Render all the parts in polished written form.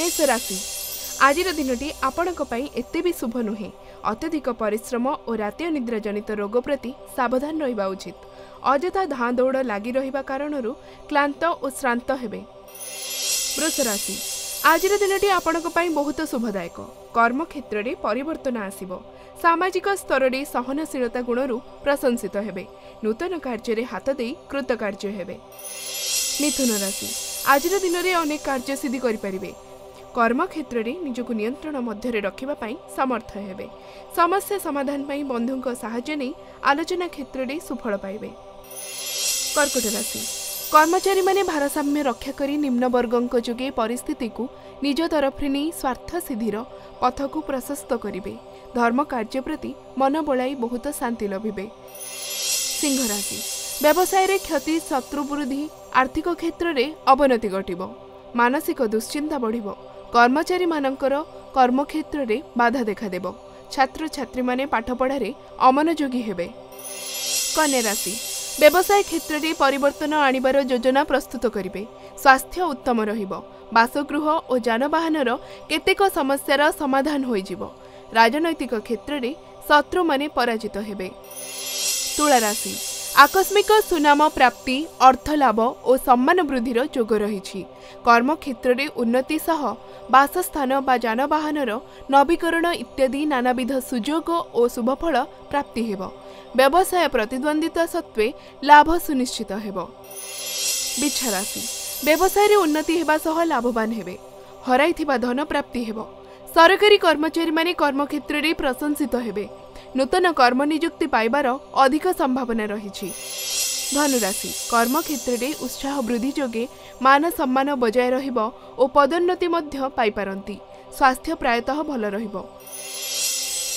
मेष राशि आज दिन आपत भी शुभ नुहे। अत्यधिक परिश्रम और रात निद्रा जनित रोग प्रति सावधान रहा उचित। अजथा धाँ दौड़ लगी रहा कारण क्लांत और श्रांत हेबे। वृष राशि आज दिन आपण बहुत शुभदायक। कर्म क्षेत्र में परिवर्तन आसीबो। सामाजिक स्तर में सहनशीलता गुणरू प्रशंसित हेबे। नूतन कार्य हाथ दे कृतकार्य हेबे। मिथुन राशि आज दिन में अनेक कार्य सिद्धि करें। कर्म क्षेत्र में निजक नियंत्रण मध्य रखापी समर्थ हेबे। समस्या समाधान पर बंधुओं साहाय्य नहीं आलोचना क्षेत्र में सुफल पाइबे। कर्कट राशि कर्मचारी माने भारसाम्य रक्षा करी निम्न वर्गों जोगे परिस्थिति को निज तरफ नहीं स्वार्थ सिद्धिर पथ को प्रशस्त करें। धर्म कार्य प्रति मन बड़ाई बहुत शांति लभे। सिंह राशि व्यवसाय रे क्षति शत्रु वृद्धि आर्थिक क्षेत्र में अवनति घटिबो। मानसिक दुश्चिंता बढ़िबो। कर्मचारी मानकर कर्म क्षेत्र में बाधा देखादेबो। छात्र छात्री माने पाठ पढ़ारे अमनोयोगी हेबे। कन्या राशि व्यवसाय क्षेत्र में परिवर्तन आनिबार योजना प्रस्तुत करें। स्वास्थ्य उत्तम रहिबो। बासगृह और जानबाहनर केतेक समस्यार समाधान हो जिवो। राजनैतिक क्षेत्र में शत्रु माने पराजित हेबे। तुला राशि आकस्मिक सुनाम प्राप्ति अर्थ लाभ और सम्मान वृद्धि जोग रही। कर्म क्षेत्र में उन्नति सह बासस्थान बा जानबाहनर नवीकरण इत्यादि नानाविध सुयोग और शुभफल प्राप्ति हेबो। व्यवसाय प्रतिद्वंदिता सत्वे लाभ सुनिश्चित हेबो। बिच्छा राशि व्यवसाय रे उन्नति हेबा सह लाभवान हेबे। हराइथिबा धन प्राप्ति हेबो। सरकारी कर्मचारी माने कर्म क्षेत्र में प्रशंसित हेबे। नूतन कर्म नियुक्ति पाइबार अधिक संभावना रही। धनुराशि कर्म क्षेत्र में उत्साह वृद्धि जोगे मान सम्मान बजाय रहिबो और पदोन्नति मध्य पाइपारंती। स्वास्थ्य प्रायतः भल रहिबो।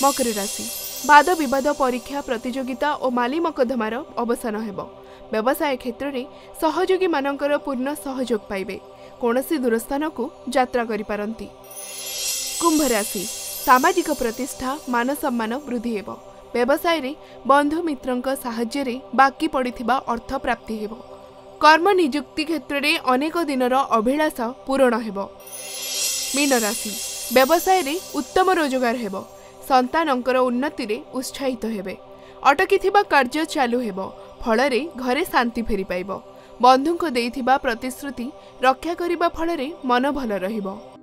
मकर राशि वाद विवाद परीक्षा प्रतियोगिता और माली मकदमार अवसान हेबो। व्यवसाय क्षेत्र में सहयोगी मानकर पूर्ण सहयोग पाइबे। कोनसी दूरस्थान को यात्रा करि पारंती। कुंभ राशि सामाजिक प्रतिष्ठा मान सम्मान वृद्धि हेबो। व्यवसाय रे बंधु मित्रंक साहाय्य रे बाकी पड़िथिबा अर्थ प्राप्ति हेबो। कर्म नियुक्ति क्षेत्र रे अनेक दिनर अभिलाष पूर्ण हेबो। मीन राशि व्यवसाय रे उत्तम रोजगार हेबो। संतानंकर उन्नति रे उत्साहित हेबे। अटकीथिबा कार्य चालू हेबो। फल रे घरे शांति फेरी पाइबो। बंधुंक देइथिबा प्रतिश्रुति रक्षा करिबा फल रे मन भल रहिबो।